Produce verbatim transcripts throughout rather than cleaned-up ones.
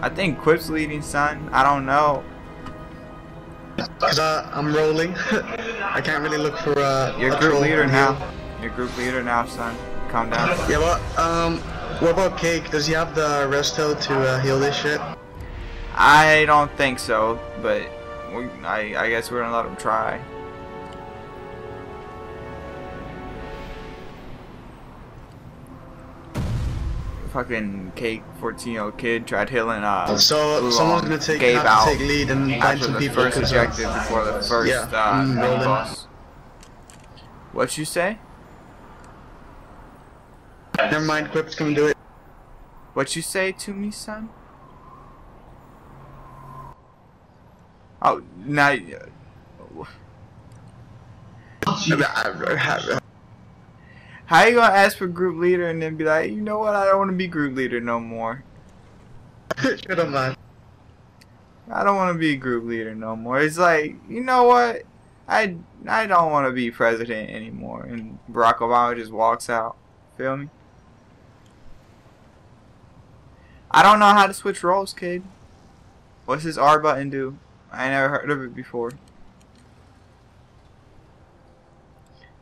I think Quip's leading, son. I don't know. Cause uh, I'm rolling. I can't really look for uh. You're a group leader now. You're group leader now, son. Calm down. Yeah, well, um, what about Cake? Does he have the resto to uh, heal this shit? I don't think so, but we, I, I guess we're gonna let him try. Fucking Cake, fourteen year old kid, tried healing. Uh, so Oolong. Someone's gonna take, have out to take lead and find some people. After the first objective, uh, before the first yeah. uh, mm, no boss. What you say? Never mind, Quip's gonna do it. What you say to me, son? Oh, now. Oh, how you gonna ask for group leader and then be like, you know what, I don't want to be group leader no more. Shut up, man. I don't want to be group leader no more. It's like, you know what, I I don't want to be president anymore. And Barack Obama just walks out. Feel me? I don't know how to switch roles, kid. What's this R button do? I ain't never heard of it before.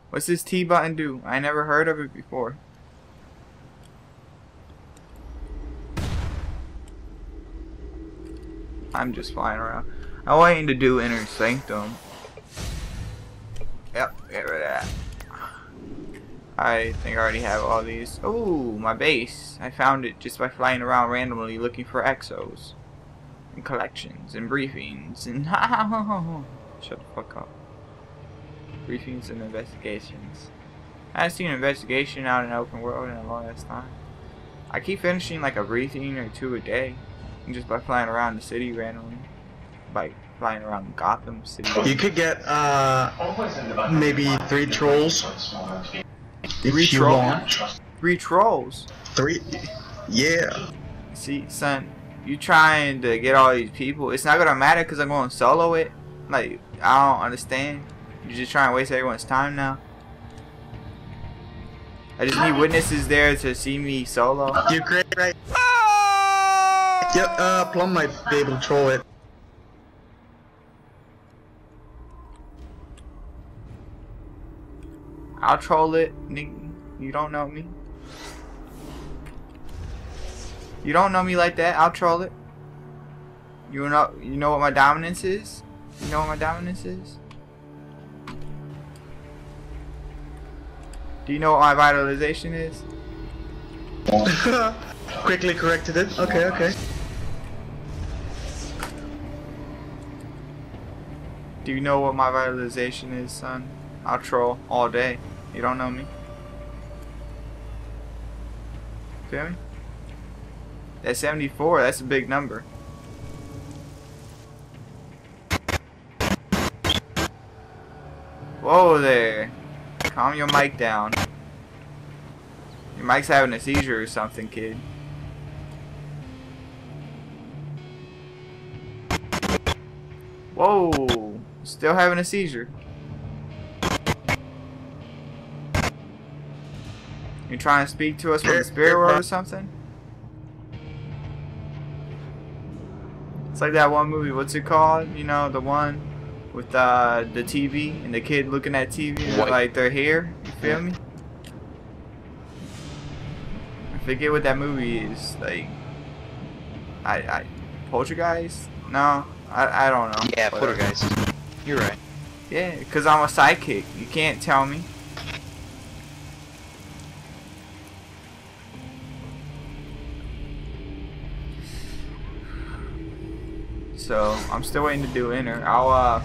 What's this T button do? I never heard of it before. I'm just flying around. I'm waiting to do Inner Sanctum. Yep, get rid of that. I think I already have all these. Oh, my base. I found it just by flying around randomly looking for exos. And collections and briefings and shut the fuck up. Briefings and investigations. I haven't seen an investigation out in the open world in a long ass time. I keep finishing like a briefing or two a day, and just by flying around the city randomly, by flying around Gotham City. You could get uh maybe three trolls. Three trolls. Three trolls. Three. Yeah. See, son, you trying to get all these people? It's not gonna matter because I'm going to solo it. Like, I don't understand. You're just trying to waste everyone's time now. I just need witnesses there to see me solo. You're great, right? Ah! Yep, uh, Plum might be able to troll it. I'll troll it, nigga. You don't know me. You don't know me like that. I'll troll it. You know, you know what my dominance is? You know what my dominance is? Do you know what my vitalization is? Quickly corrected it. Okay, okay. Do you know what my vitalization is, son? I'll troll all day. You don't know me. Feel me? That's seventy-four. That's a big number. Whoa there. Calm your mic down. Your mic's having a seizure or something, kid. Whoa! Still having a seizure. You trying to speak to us from the spirit world or something? It's like that one movie. What's it called? You know, the one with uh, the T V and the kid looking at T V and, like, they're here. You feel me? I forget what that movie is. Like, I, I, Poltergeist? No, I, I don't know. Yeah, Poltergeist. You're right. Yeah, because I'm a psychic. You can't tell me. So I'm still waiting to do Inner. I'll uh.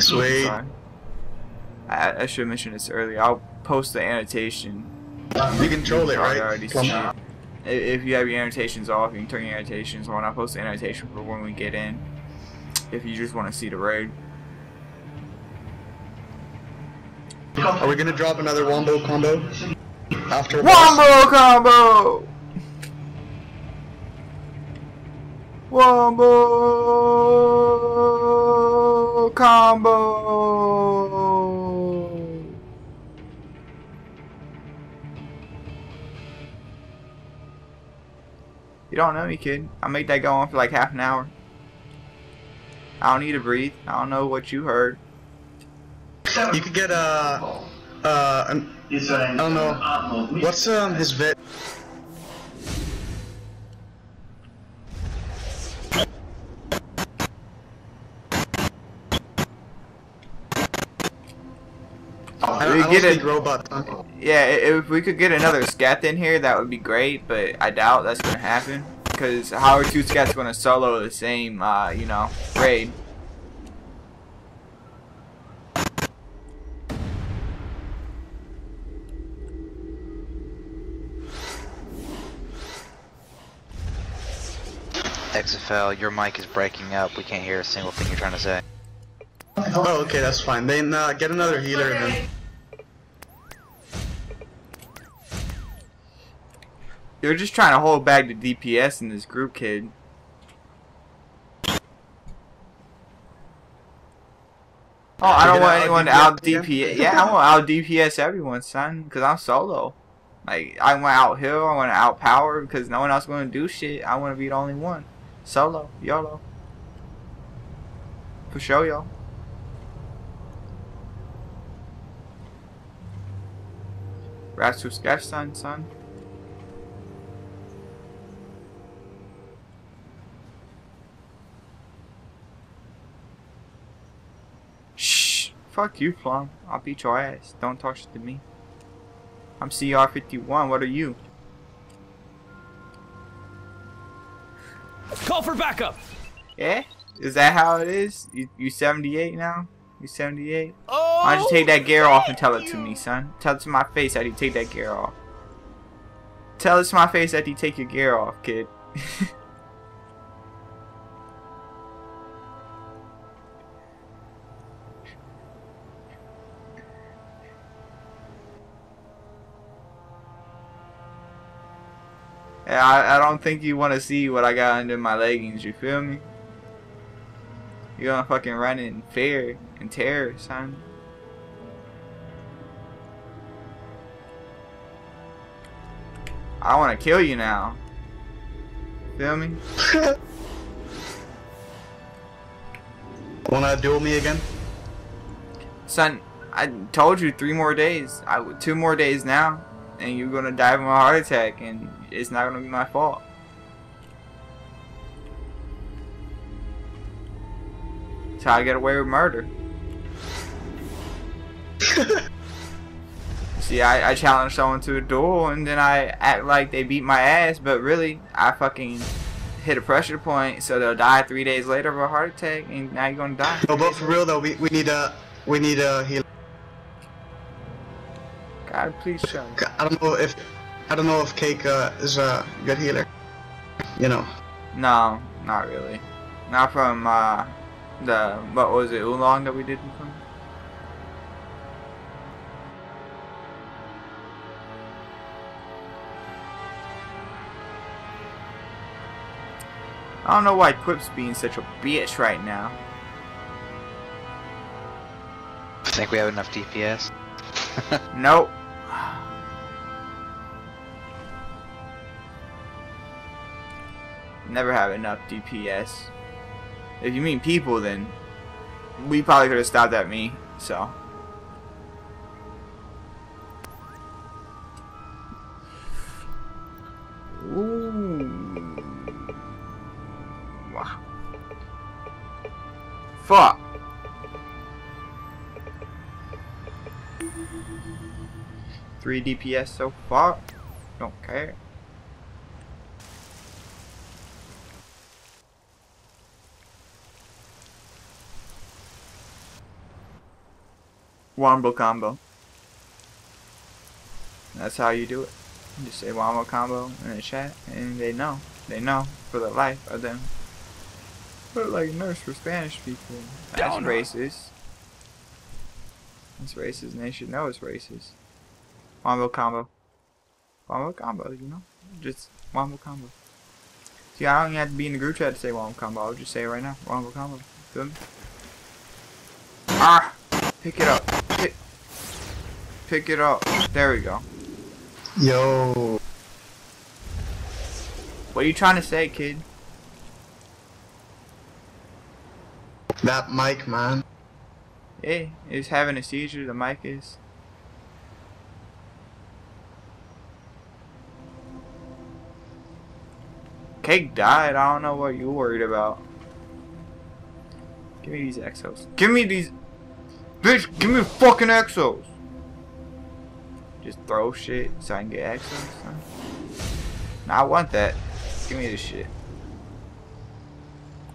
Sweet. Sorry. I, I should mention this earlier. I'll post the annotation. You can troll it, right? Already seen it. If you have your annotations off, you can turn your annotations on. I'll post the annotation for when we get in. If you just want to see the raid. Are we gonna drop another Wombo Combo? After Wombo Combo. Wombo Combo. You don't know me, kid. I made that go on for like half an hour. I don't need to breathe. I don't know what you heard. You could get uh, uh, an, I don't know. What's um his vet? We could get a robot. Huh? Yeah, if we could get another Sketh in here, that would be great. But I doubt that's gonna happen because how are two Skeths gonna solo the same, uh, you know, raid? X F L, your mic is breaking up. We can't hear a single thing you're trying to say. Oh, okay, that's fine. Then uh, get another healer and then. You're just trying to hold back the D P S in this group, kid. Oh, I don't want anyone to out D P S. Yeah, I want to out D P S everyone, son, because I'm solo. Like, I want to out heal, I want to out power, because no one else is going to do shit. I want to be the only one. Solo, YOLO. For sure, y'all. Rats with Sketh son, son. Fuck you, Plum. I'll beat your ass. Don't talk shit to me. I'm C R fifty-one. What are you? Call for backup. Yeah? Is that how it is? You you seventy-eight now? You seventy-eight? Oh, why don't you take that gear off and tell it you. to me, son? Tell it to my face that you take that gear off. Tell it to my face that you take your gear off, kid. I, I don't think you want to see what I got under my leggings, you feel me? You're gonna fucking run in fear and terror, son. I want to kill you now. Feel me? Wanna duel me again? Son, I told you three more days. I, two more days now. And you're gonna die from a heart attack, and it's not gonna be my fault. That's how I get away with murder. See, I, I challenge someone to a duel, and then I act like they beat my ass, but really, I fucking hit a pressure point, so they'll die three days later of a heart attack, and now you're gonna die. No, but for real though, we we need a we need a healer. God, please show me. I don't know if I don't know if Cake uh, is a good healer. You know. No, not really. Not from uh, the what was it Oolong that we did from. I don't know why Quip's being such a bitch right now. I think we have enough D P S. Nope. Never have enough D P S. If you mean people, then we probably could have stopped at me, so. Ooh. Wow. Fuck. Three D P S so far. Don't care. Wombo combo. That's how you do it. You just say Wombo combo in the chat, and they know. They know for the life of them. But like nurse for Spanish people. That's Down racist. It's racist, and they should know it's racist. Wombo combo. Wombo combo, you know? Just Wombo combo. See, I don't even have to be in the group chat to say Wombo combo. I'll just say it right now. Wombo combo. Feel me? Ah! Pick it up. Pick, pick it up. There we go. Yo. What are you trying to say, kid? That mic, man. Yeah, it's having a seizure, the mic is. Cake died, I don't know what you're worried about. Give me these exos. Give me these... Bitch, give me fucking exos! Just throw shit so I can get exos? No, I want that. Give me this shit.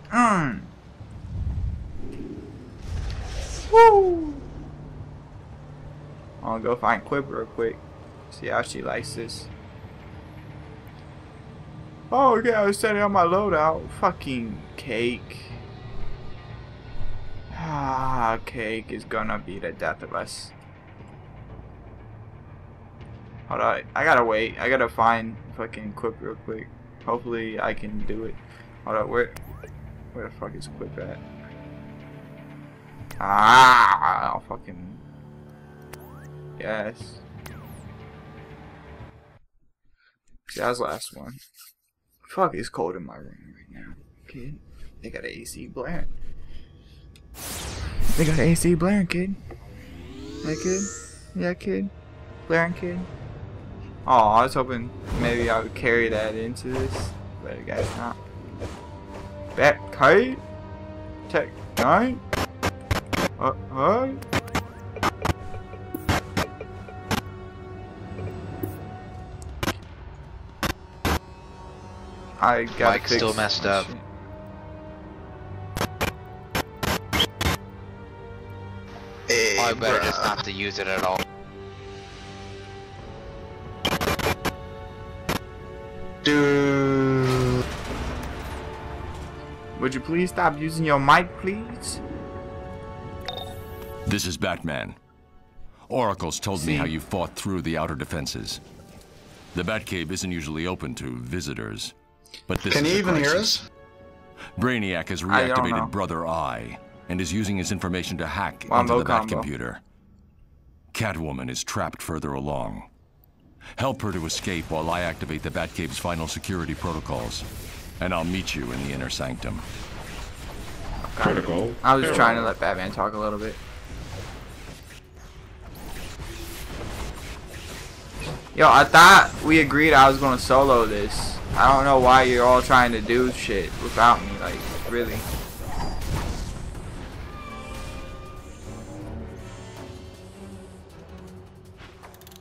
Mmm! Woo! I'll go find Quip real quick. See how she likes this. Oh yeah, I was setting up my loadout. Fucking Cake. Ah, Cake is gonna be the death of us. Hold on, I gotta wait. I gotta find fucking Quip real quick. Hopefully I can do it. Hold on, where, where the fuck is Quip at? Ah, I'll fucking yes. See, that was the last one. Fuck, it's cold in my room right now, kid. They got an A C blaring. They got an A C blaring, kid. Yeah, kid. Yeah, kid. Blaring, kid. Oh, I was hoping maybe I would carry that into this, but I guess not. Batcave, tech nine. Uh huh. I got Mike's still messed up. Shit. Hey, I better just not to use it at all. Dude, would you please stop using your mic, please? This is Batman. Oracle's told See? me how you fought through the outer defenses. The Batcave isn't usually open to visitors, but this Can is he even crisis. hear us? Brainiac has reactivated Brother Eye and is using his information to hack Wombo into the Batcomputer. Catwoman is trapped further along. Help her to escape while I activate the Batcave's final security protocols, and I'll meet you in the Inner Sanctum. Protocol. I was trying to let Batman talk a little bit. Yo, I thought we agreed I was gonna solo this. I don't know why you're all trying to do shit without me, like, really.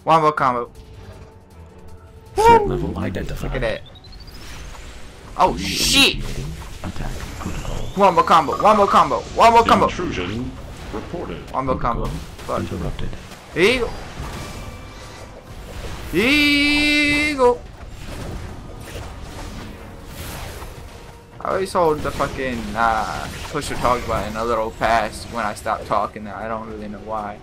Wombo combo. Threat Woo! level identified. Look at that. Oh shit! Wombo combo, Wombo combo, Wombo combo. Intrusion reported. Wombo combo. Fuck. Interrupted. Here you go. Eagle. I always hold the fucking uh, push or talk button a little fast when I stop talking. I don't really know why.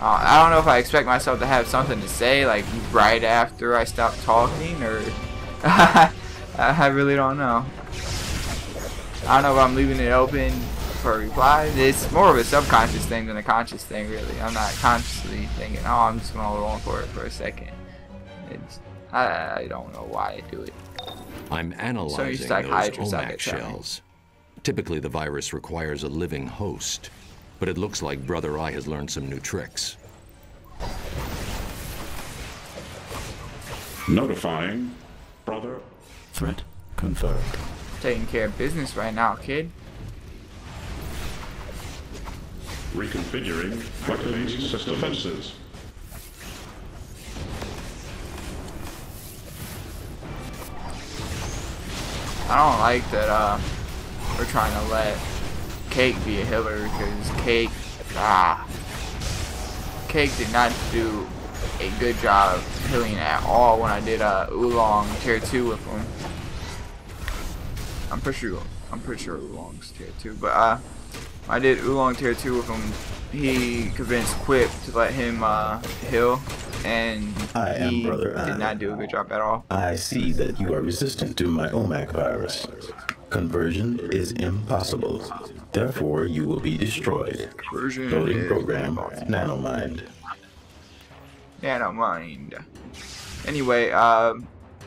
Uh, I don't know if I expect myself to have something to say like right after I stop talking, or I really don't know. I don't know if I'm leaving it open for replies. It's more of a subconscious thing than a conscious thing, really. I'm not consciously thinking, oh, I'm just gonna hold on for it for a second. It's, I, I don't know why I do it. I'm analyzing so those O MAC shells. Typically, the virus requires a living host, but it looks like Brother Eye has learned some new tricks. Notifying Brother. Threat confirmed. Taking care of business right now, kid. Reconfiguring weaponized system defenses. I don't like that uh, we're trying to let Cake be a healer, because Cake, ah, Cake did not do a good job of healing at all when I did uh, Oolong tier two with him. I'm pretty sure, I'm pretty sure Oolong's tier two, but uh, I did Oolong tier two with him. He convinced Quip to let him uh, heal. And I am he brother I did not do a good job at all. I see that you are resistant to my O MAC virus. Conversion is impossible. Therefore, you will be destroyed. Conversion Loading program, Nanomind. Nanomind. Anyway, uh,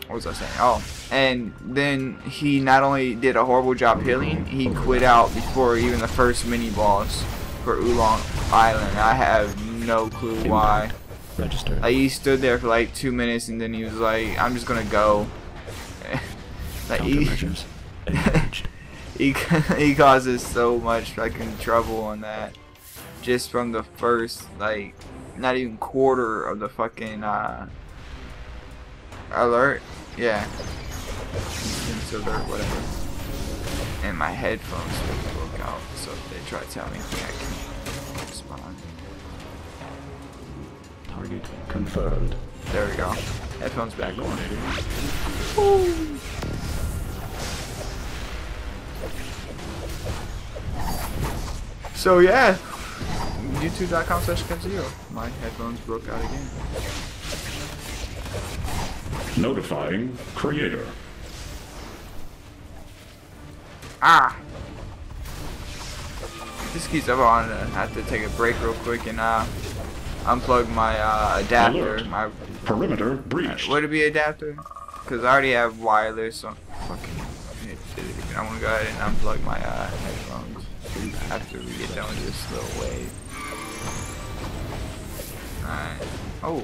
what was I saying? Oh, and then he not only did a horrible job healing, he quit out before even the first mini boss for Oolong Island. I have no clue why. Register. Like, he stood there for like two minutes and then he was like, "I'm just gonna go." Like he, he he causes so much fucking trouble on that, just from the first like not even quarter of the fucking uh, alert. Yeah, instance alert, whatever. And my headphones will broke out, so if they try to tell me anything, I can respond. Target confirmed. There we go. Headphones back on. Woo. So yeah, youtube dot com slash sketh zero. My headphones broke out again. Notifying creator. Ah! This keeps up on. I have to take a break real quick and uh, unplug my uh, adapter. Alert. My perimeter breached. Would it be adapter? Because I already have wireless. So fucking. I'm gonna go ahead and unplug my uh, headphones after we get done with this little wave. Alright. Oh,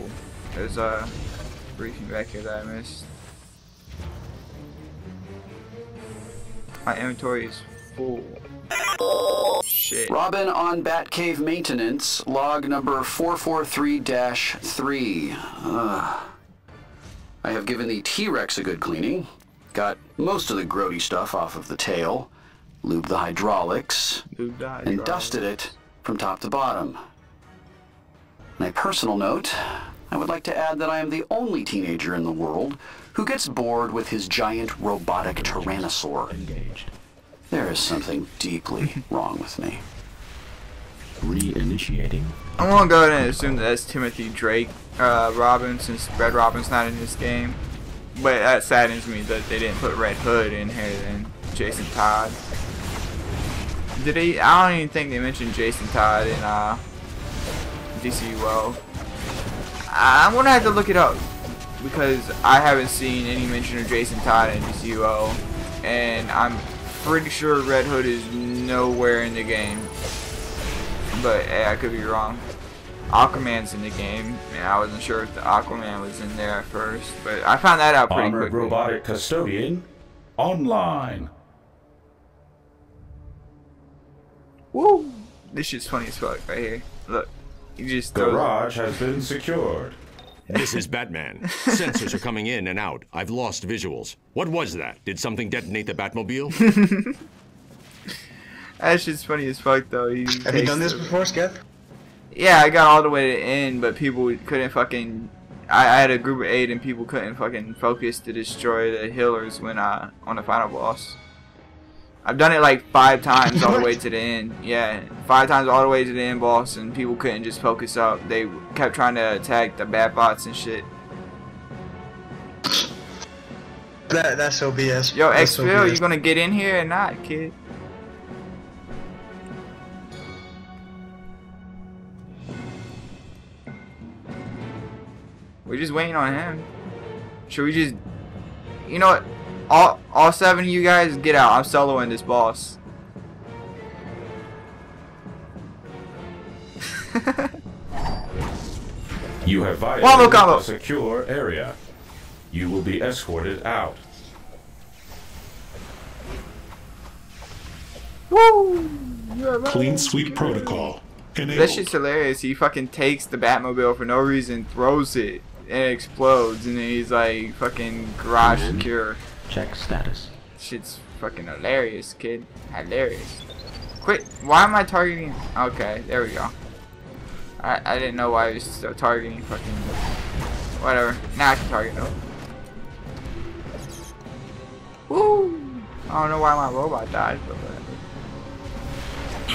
there's a briefing back here that I missed. My inventory is full. Shit. Robin on Batcave maintenance, log number four four three dash three. Ugh. I have given the T-Rex a good cleaning. Got most of the grody stuff off of the tail. Lubed the hydraulics, Lube the hydraulics, and dusted it from top to bottom. On a personal note, I would like to add that I am the only teenager in the world who gets bored with his giant robotic tyrannosaur. Engaged. There is something deeply wrong with me. Reinitiating. I'm gonna go ahead and assume that that's Timothy Drake, uh, Robin, since Red Robin's not in this game. But that saddens me that they didn't put Red Hood in here then. Jason Todd. Did they? I don't even think they mentioned Jason Todd in uh, D C. Well, I'm gonna have to look it up because I haven't seen any mention of Jason Todd in D C. Well, and I'm pretty sure Red Hood is nowhere in the game. But hey, I could be wrong. Aquaman's in the game. Yeah, I wasn't sure if the Aquaman was in there at first, but I found that out pretty quickly. Armored robotic custodian online. Woo! This shit's funny as fuck right here. Look, you just throw garage them. Has been secured. This is Batman. Sensors are coming in and out. I've lost visuals. What was that? Did something detonate the Batmobile? That shit's funny as fuck though. He Have you done this before, Sketh? Yeah, I got all the way to the end, but people couldn't fucking. I, I had a group of eight, and people couldn't fucking focus to destroy the healers when I on the final boss. I've done it like five times all the way to the end. Yeah, five times all the way to the end boss, and people couldn't just focus up. They kept trying to attack the bad bots and shit. That that's so B S. Yo, X-Phil, you gonna get in here or not, kid? We're just waiting on him. Should we just, you know what? All, all seven of you guys, get out. I'm soloing this boss. You have violated a secure area. You will be escorted out. Woo! Clean sweep protocol. Enabled. That shit's hilarious. He fucking takes the Batmobile for no reason, throws it, and it explodes, and then he's like fucking garage secure. Check status. Shit's fucking hilarious, kid. Hilarious. Quit. Why am I targeting? Okay, there we go. I I didn't know why I was still targeting fucking whatever. Now I can target him. Woo! I don't know why my robot died, but whatever.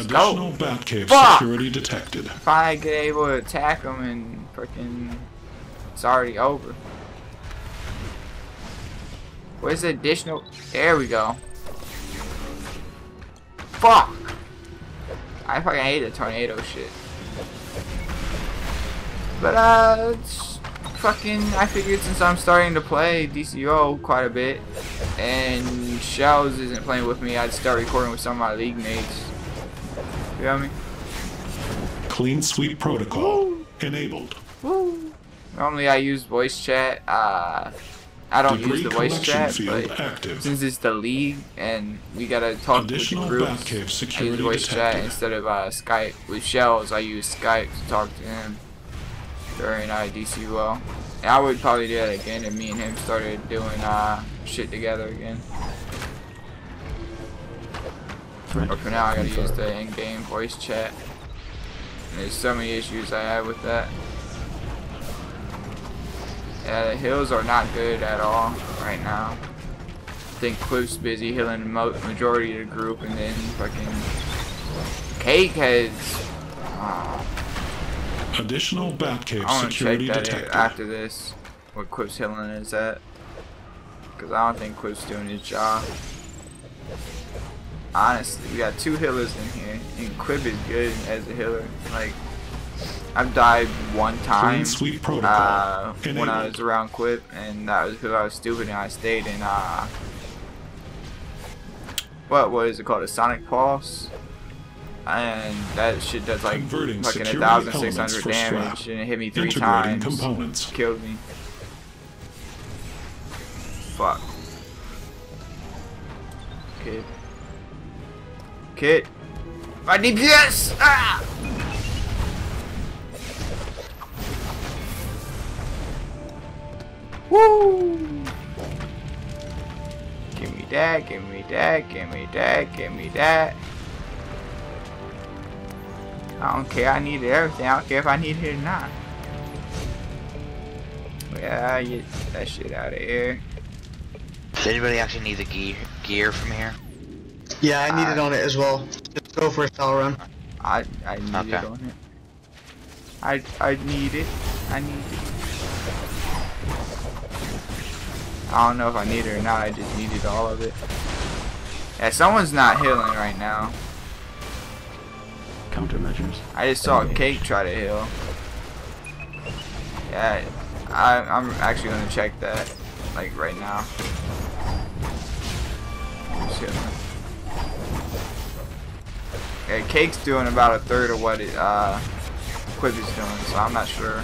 Additional Batcave security detected. If I get able to attack him and fucking, it's already over. Where's the additional? There we go. Fuck! I fucking hate the tornado shit. But, uh, it's fucking, I figured since I'm starting to play D C O quite a bit, and Shows isn't playing with me, I'd start recording with some of my league mates. You know what I mean? Clean sweep protocol. Woo. Enabled. Woo. Normally I use voice chat. Uh, I don't Degree use the voice chat, but active. Since it's the league and we gotta talk Additional with the groups, I use voice detected. chat instead of uh, Skype. With Shells, I use Skype to talk to him during uh, D C O. And I would probably do that again if me and him started doing uh, shit together again. But for now, I gotta use the in-game voice chat. And there's so many issues I had with that. Yeah, the hills are not good at all right now. I think Cliff's busy healing the mo majority of the group, and then fucking Cakeheads. Oh. Additional Batcave security detected. After this, where Cliff's healing is at, because I don't think Cliff's doing his job. Honestly, we got two healers in here, and Quib is good as a healer. Like, I've died one time uh, when I was around Quib, and that was because I was stupid and I stayed in uh, what what is it called, a Sonic Pulse, and that shit does like Converting fucking a thousand six hundred damage, and it hit me three Integrating times, components. killed me. Fuck, kid. Kit, my D P S! Ah! Woo! Give me that, give me that, give me that, give me that. I don't care, I needed everything. I don't care if I needed it or not. Yeah, get that shit out of here. Does anybody actually need the gear, gear from here? Yeah, I need I, it on it as well. Just go for a spell run. I I need okay. it on it. I I need it. I need it. I don't know if I need it or not. I just needed all of it. Yeah, someone's not healing right now. Countermeasures. I just saw a Cake try to heal. Yeah, I I'm actually gonna check that like right now. Shit. Yeah, Cake's doing about a third of what it, uh, Quib is doing, so I'm not sure.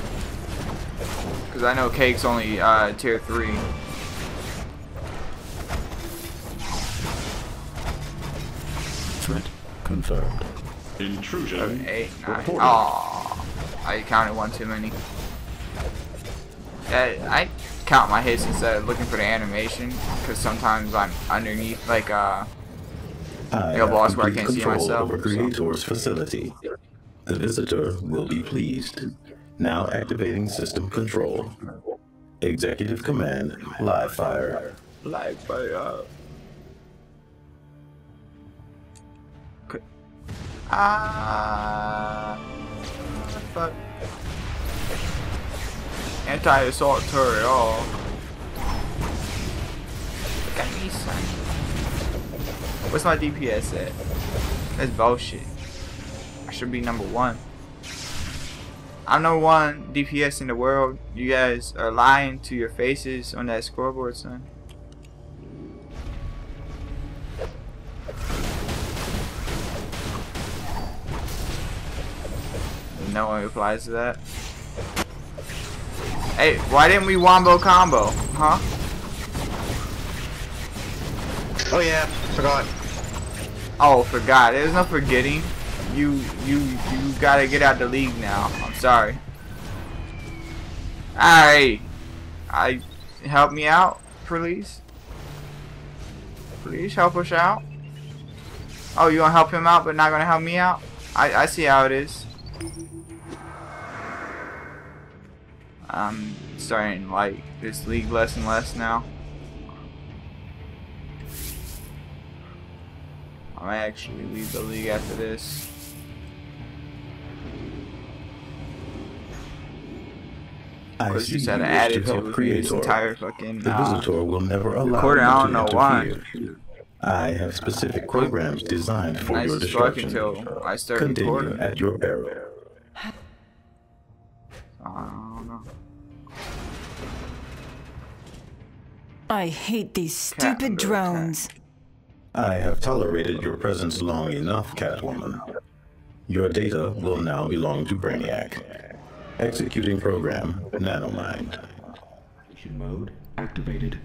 Because I know Cake's only uh, tier three. Threat confirmed. Intrusion. Seven, eight, nine. Aw, I counted one too many. Yeah, I count my hits instead of looking for the animation, because sometimes I'm underneath, like, uh, I have boss where I can't see myself. Over Creator's facility. The visitor will be pleased. Now activating system control. Executive command live fire. Live fire. Ah. Fuck. Anti-assault turret. Oh. Look at me, son. What's my D P S at? That's bullshit. I should be number one. I'm number one D P S in the world. You guys are lying to your faces on that scoreboard, son. No one replies to that. Hey, why didn't we Wombo Combo? Huh? Oh yeah, forgot. Oh, forgot. There's no forgetting. You, you, you gotta get out the league now. I'm sorry. Alright. I, help me out, please. Please help us out. Oh, you gonna help him out, but not gonna help me out? I, I see how it is. I'm starting like this league less and less now. I might actually leave the league after this. I see just had an attitude with me this entire fucking the visitor uh, will never allow quarter, I don't know why. I have specific programs designed for nice your destruction. Until I start Continue recording. at your error. I don't know. I hate these stupid drones. Attack. I have tolerated your presence long enough, Catwoman. Your data will now belong to Brainiac. Executing program, Nanomind. Execution mode activated.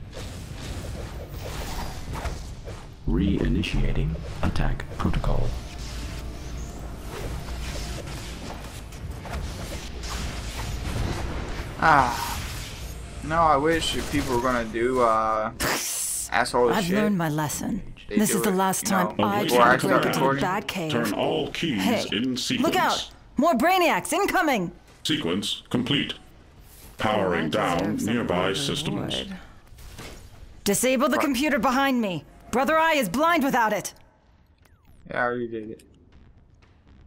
Reinitiating attack protocol. Ah. No, I wish if people were gonna do uh asshole I've shit. I've learned my lesson. They this is the it, last time know, I try to break into the Batcave. Turn all keys hey, in sequence. Look out! More Brainiacs incoming! Sequence complete. Powering oh, down nearby systems. Would. Disable the computer behind me. Brother Eye is blind without it. Yeah, I already did it.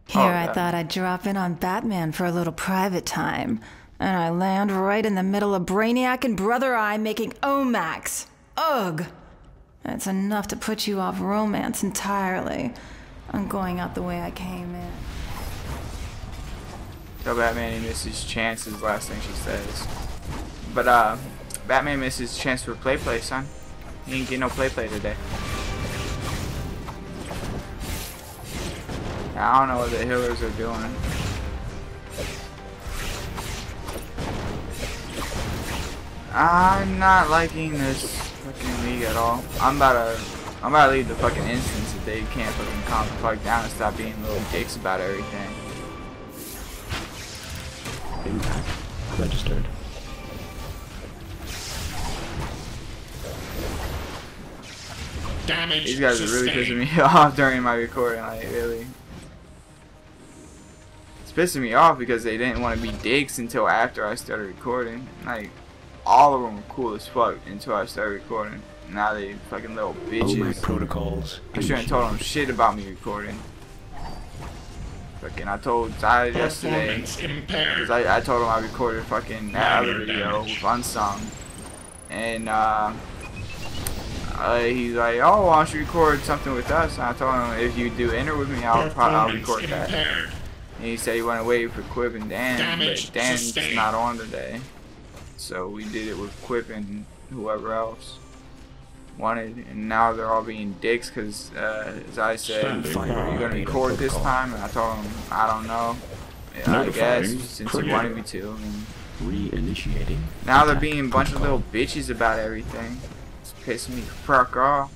Here oh, I thought I'd drop in on Batman for a little private time. And I land right in the middle of Brainiac and Brother Eye making O M A Cs. Ugh! That's enough to put you off romance entirely. I'm going out the way I came in. Tell Batman he misses his chance is the last thing she says. But, uh, Batman misses his chance for play play, son. He didn't get no play play today. I don't know what the healers are doing. I'm not liking this fucking league at all. I'm about to, I'm about to leave the fucking instance if they can't fucking calm the fuck down and stop being little dicks about everything. Impact registered. Damage. These guys sustained. Are really pissing me off during my recording. Like really, it's pissing me off because they didn't want to be dicks until after I started recording. Like. All of them were cool as fuck until I started recording. Now they fucking little bitches. O M A C protocols. I shouldn't have told them shit about me recording. Fucking I told Tyler yesterday. Cause I, I told him I recorded fucking that other video with Unsung. And uh, uh, he's like, oh, why don't you record something with us? And I told him if you do enter with me, I'll probably I'll record that. And he said he went away for Quib and Dan, but Dan's not on today. So we did it with Quip and whoever else wanted, and now they're all being dicks because, uh, as I said, are you going to record this time? And I told them, I don't know, yeah, I guess, since you wanted me to. And reinitiating. Now they're being a bunch of little bitches about everything. It's pissing me the fuck off.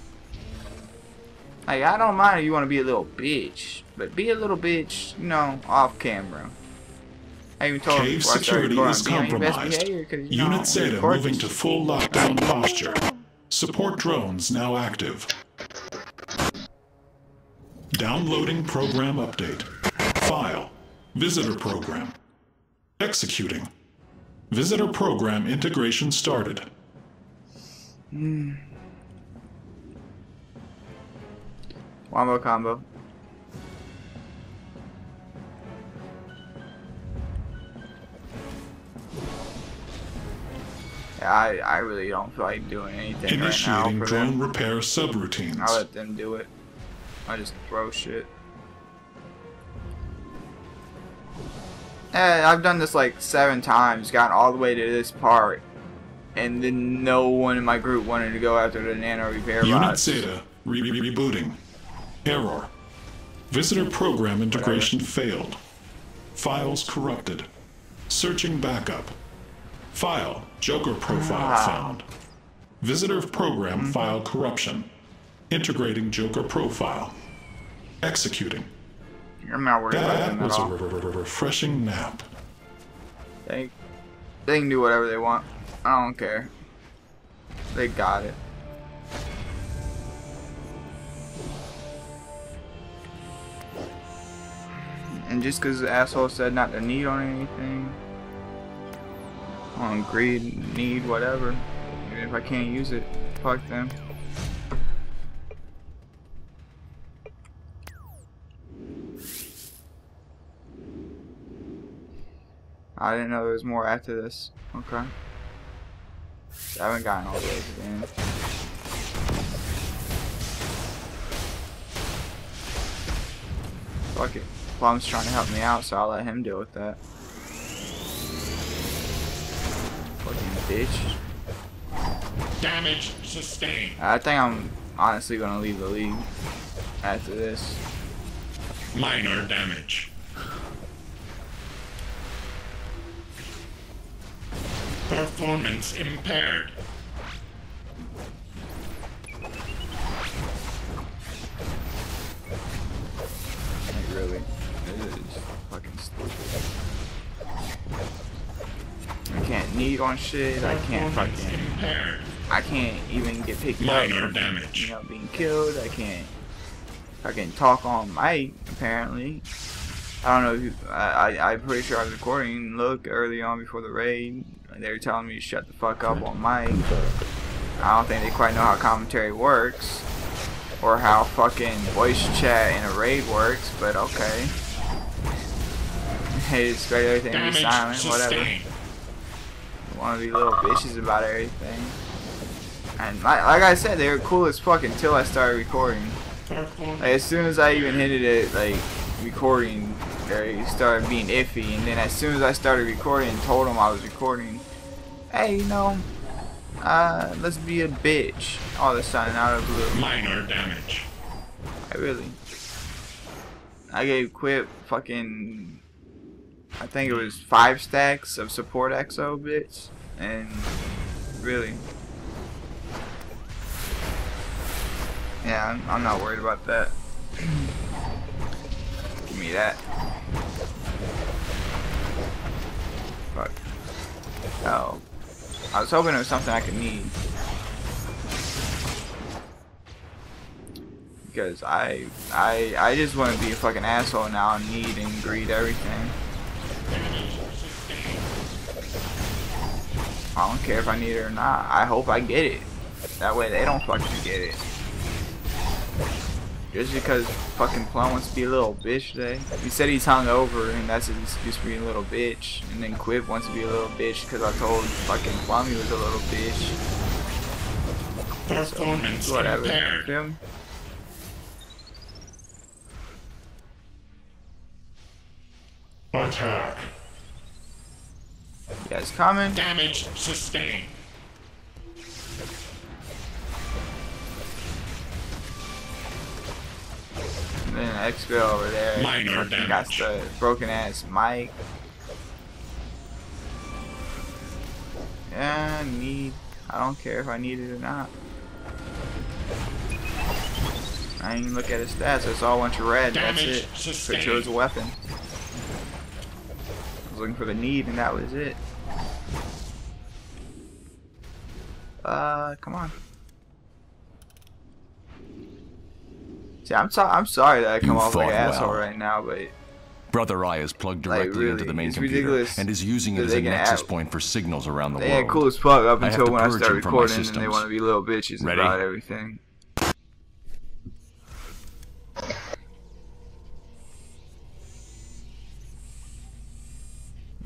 Like, I don't mind if you want to be a little bitch, but be a little bitch, you know, off camera. I even told Cave security is compromised. Unit Zeta moving to full lockdown posture. Support drones now active. Downloading program update. File. Visitor program. Executing. Visitor program integration started. Mm. Wombo combo. I, I really don't feel like doing anything right now for them. Initiating drone repair subroutines. I'll let them do it. I just throw shit. And I've done this like seven times, gotten all the way to this part, and then no one in my group wanted to go after the nano repair bots. Unit Zeta re re rebooting. Error. Visitor program integration failed. Files corrupted. Searching backup. File, Joker profile ah. found. Visitor program mm-hmm. file corruption. Integrating Joker profile. Executing. You're not worried about that was at all. a refreshing nap. They, they can do whatever they want. I don't care. They got it. And just because the asshole said not to need on anything, on greed, need, whatever. Even if I can't use it, fuck them. I didn't know there was more after this. Okay. I haven't gotten all the way to the end. Fuck it. Plum's trying to help me out, so I'll let him deal with that. Bitch. Damage sustained. I think I'm honestly gonna leave the league after this. Minor damage. Performance impaired. It really is fucking stupid. I can't need on shit. I can't fucking. Impaired. I can't even get picked Minor up. Damage. You know, being killed. I can't. I can talk on mic, apparently. I don't know if you, I, I, I'm pretty sure I was recording. Look, early on before the raid, they were telling me to shut the fuck up on mic. I don't think they quite know how commentary works. Or how fucking voice chat in a raid works, but okay. They just expect everything to be silent, whatever. They wanna be little bitches about everything. And like, like I said, they were cool as fuck until I started recording. Like, as soon as I even hit it at like recording, they started being iffy, and then as soon as I started recording and told them I was recording, hey, you know, uh, let's be a bitch all of a sudden out of blue. Minor damage. I really. I gave Quip fucking, I think it was five stacks of support X O bits, and really. Yeah, I'm not worried about that. Give me that. Fuck. Oh. I was hoping it was something I could need. Because I I I just want to be a fucking asshole now and need and greed everything. I don't care if I need it or not. I hope I get it. That way they don't fucking get it. Just because fucking Plum wants to be a little bitch today. He said he's hungover and that's his excuse for being a little bitch. And then Quip wants to be a little bitch because I told fucking Plum he was a little bitch. So, whatever. Him. Attack. You guys coming? Damage sustained. Then Xville over there. Minor damage. Got the broken ass mic. Yeah, I need. I don't care if I need it or not. I didn't even look at his stats. It's all a bunch of red. Damage that's it. Sustained. It chose a weapon. I was looking for the need, and that was it. Uh, come on. See, I'm, so I'm sorry that I come you off like an well. asshole right now, but... Brother Eye is plugged directly like, really, into the main computer and is using it as a nexus add, point for signals around the they world. They cool as fuck up until I when I start recording and they want to be little bitches Ready? about everything.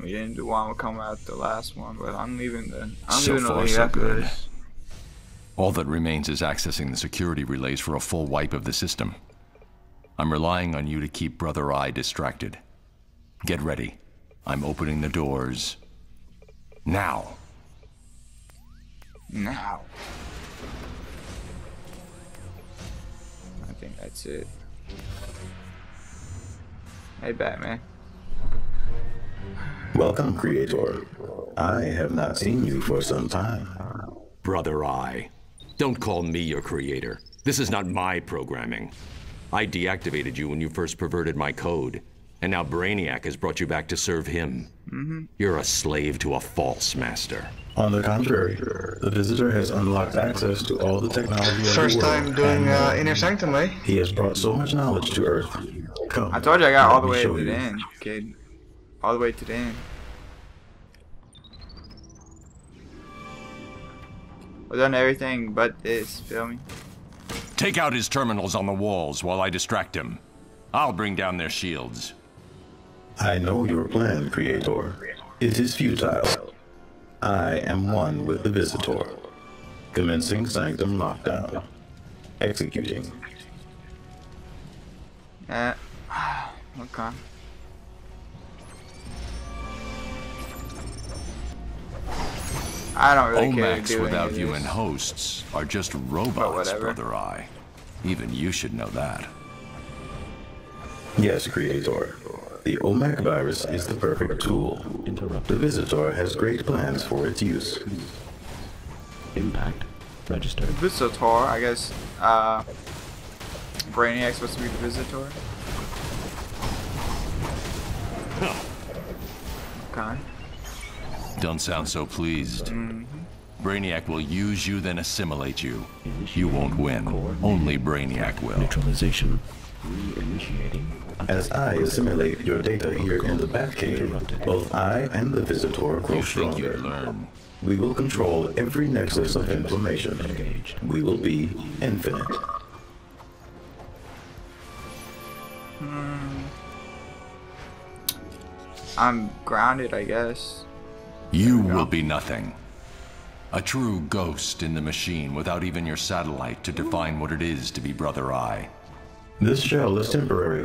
We didn't do one, we'll come out the last one, but I'm leaving the... I'm so leaving far, the so after good. This. All that remains is accessing the security relays for a full wipe of the system. I'm relying on you to keep Brother Eye distracted. Get ready. I'm opening the doors. Now. Now. I think that's it. Hey, Batman. Welcome, Creator. I have not seen you for some time. Brother Eye. Don't call me your creator. This is not my programming. I deactivated you when you first perverted my code, and now Brainiac has brought you back to serve him. Mm-hmm. You're a slave to a false master. On the contrary, the visitor has unlocked access to all the technology First of the world. Time doing uh, Inner Sanctum, eh? He has brought so much knowledge to Earth. Come, I told you I got all the way to the end, kid. All the way to the end. I've done everything but this, feel me? Take out his terminals on the walls while I distract him. I'll bring down their shields. I know your plan, Creator. It is futile. I am one with the Visitor. Commencing Sanctum Lockdown. Executing. Uh, okay. I don't really care. O M A Cs without human hosts are just robots, Brother Eye. Even you should know that. Yes, Creator. The O M A C virus is the perfect tool. The Visitor has great plans for its use. Impact registered. Visitor, I guess. Uh, Brainiac's supposed to be the Visitor. Huh. Okay. Don't sound so pleased. Mm-hmm. Brainiac will use you, then assimilate you. You won't win. Only Brainiac will. Neutralization. Reinitiating. As I assimilate your data here in the Batcave, both I and the Visitor grow stronger. We will control every nexus of information. We will be infinite. Hmm. I'm grounded, I guess. You will be nothing. A true ghost in the machine without even your satellite to define what it is to be Brother Eye. This shell is temporary.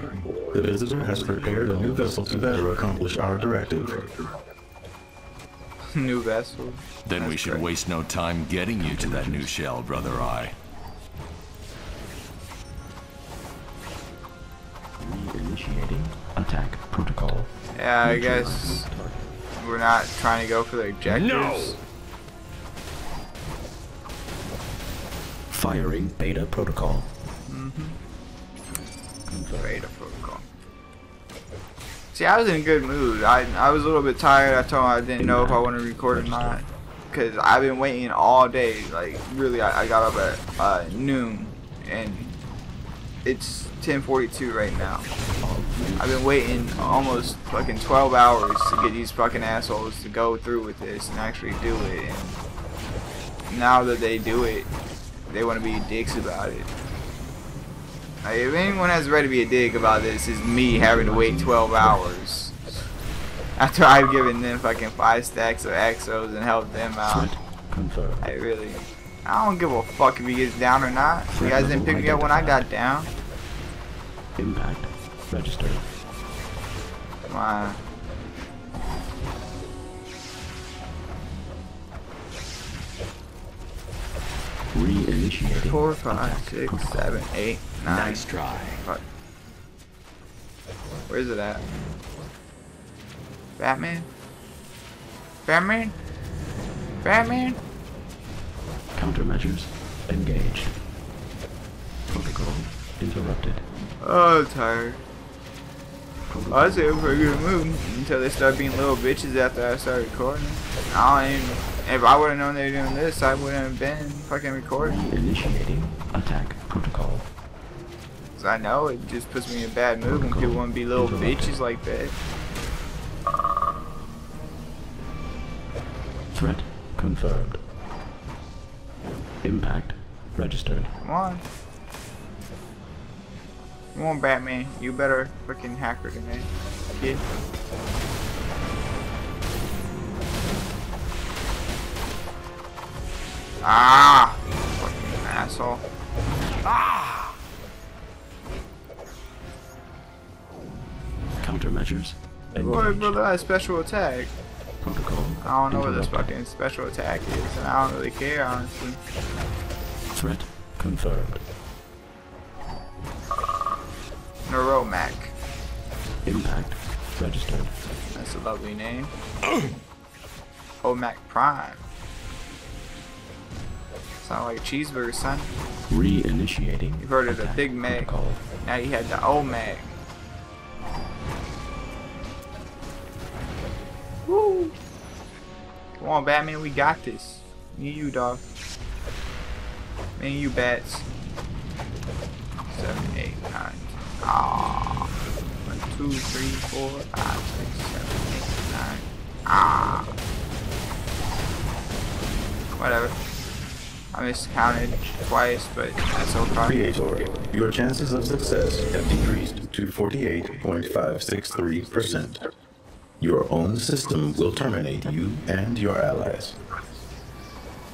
The Visitor has prepared a new vessel to better accomplish our directive. New vessel? Then That's we should great. waste no time getting you to that new shell, Brother Eye. Reinitiating attack protocol. Yeah, I guess we're not trying to go for the objectives. No! Firing beta protocol. Mm-hmm. Beta protocol. See, I was in a good mood. I I was a little bit tired. I told him I didn't know if I wanted to record or not, cause I've been waiting all day. Like really, I, I got up at uh, noon, and it's ten forty-two right now. I've been waiting almost fucking twelve hours to get these fucking assholes to go through with this and actually do it. And now that they do it, they want to be dicks about it. Like, if anyone has ready to be a dick about this, it's me having to wait twelve hours after I've given them fucking five stacks of X Os and helped them out. I really, I don't give a fuck if he gets down or not. You guys didn't pick me up when I got down. Impact registered. Come on. Reinitiating. Four, five, six, seven, eight. Nine. Nice try. Fuck. Where is it at? Batman? Batman? Batman? Countermeasures engaged. Protocol interrupted. Oh, I'm tired. Protocol. I was in a good mood until they started being little bitches after I started recording. I don't even, if I would have known they were doing this, I wouldn't have been fucking recording. Initiating attack protocol. I know it just puts me in a bad mood when people want to be little bitches like that. Threat confirmed. Impact registered. Come on. Come on, Batman. You better freaking hacker than me. Kid. Ah! Fucking asshole. Ah! Countermeasures. Boy, Brother Eye special attack. Protocol. I don't know what this fucking special attack is, and I don't really care, honestly. Threat confirmed. Neuromac. Impact registered. That's a lovely name. O M A C Prime. Sound like a cheeseburger, son. Reinitiating. You've heard of the Big Mac. Protocol. Now you had the O M A C. Woo. Come on, Batman, we got this. Me and you, dog. Me and you, bats. Seven, eight, nine. Ah. One, two, three, four, five, six, seven, eight, nine. Ah. Whatever. I miscounted twice, but that's okay. Creator, your chances of success have decreased to forty-eight point five six three percent. Your own system will terminate you and your allies.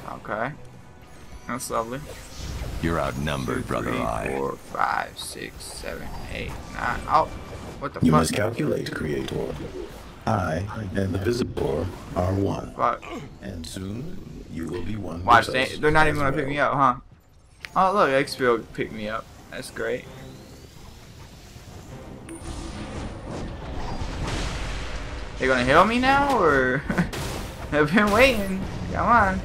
Okay. That's lovely. You're outnumbered, Two, Brother three, Eye. Four, five, six, seven, eight, nine. Oh, what the fuck? You must calculate, Creator. I and the Visitor are one. Right. And soon you will be one. Watch, they, they're not even going to well. pick me up, huh? Oh, look, Xfield picked me up. That's great. They're going to heal me now, or? I've been waiting. Come on.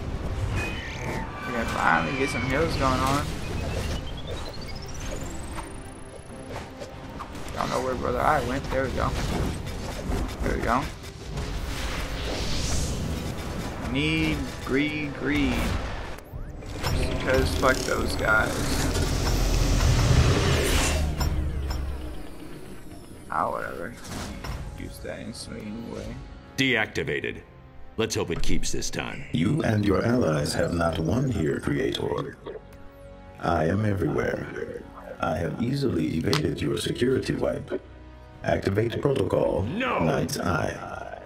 We're going to finally get some heals going on. I don't know where Brother Eye went. There we go. There we go. Need greed, greed. Just because fuck those guys. Ah, oh, whatever. Use that in swinging way. Deactivated. Let's hope it keeps this time. You and your allies have not won here, Creator. I am everywhere. I have easily evaded your security wipe. Activate protocol. No. Knight's Eye.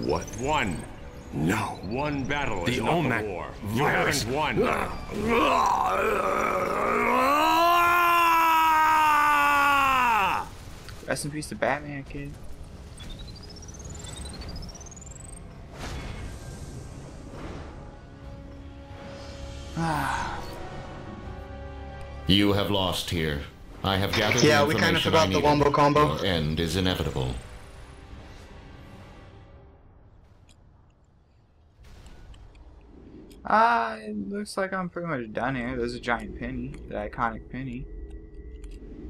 What? One. No. One battle is not the war. You haven't won. Rest in peace to Batman, kid. You have lost here. I have gathered yeah, the information. Yeah, we kind of forgot the Wombo Combo. Your end is inevitable. Ah, uh, it looks like I'm pretty much done here. There's a giant penny, the iconic penny.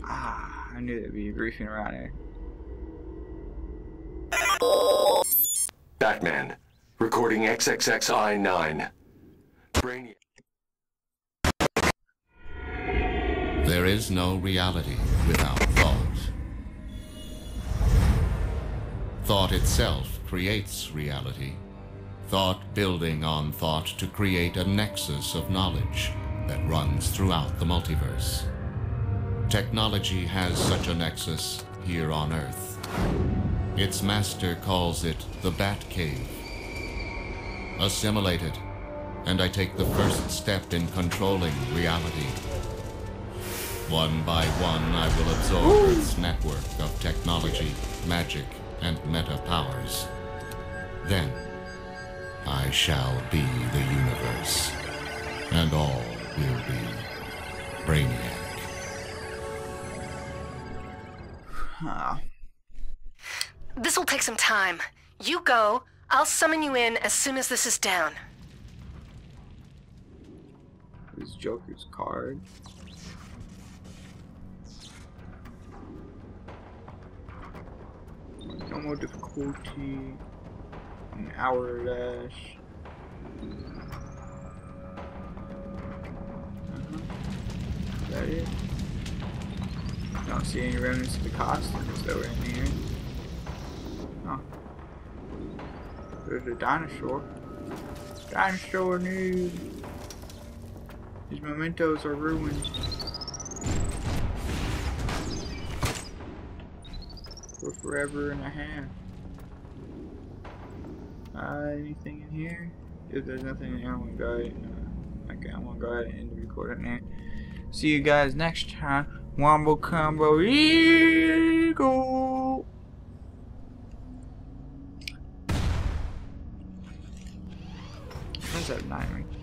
Ah, I knew there'd be a briefing around here. Batman, recording X X X I nine. Brainiac. There is no reality without thought. Thought itself creates reality. Thought building on thought to create a nexus of knowledge that runs throughout the multiverse. Technology has such a nexus here on Earth. Its master calls it the Batcave. Assimilate it, and I take the first step in controlling reality. One by one, I will absorb Ooh. Earth's network of technology, magic, and meta powers. Then, I shall be the universe, and all will be Brainiac. Huh. This will take some time. You go. I'll summon you in as soon as this is down. Here's Joker's card. No more difficulty. An hour dash. Uh-huh. Is that it? I don't see any remnants of the costumes that were in here. Oh. There's a dinosaur. Dinosaur news. These mementos are ruined. For forever and a half. Uh, anything in here? If there's nothing in here, I'm gonna go ahead and, uh, okay, I'm gonna go ahead and end the recording there. See you guys next time. Wombo Combo Eagle! Where's that nine ring?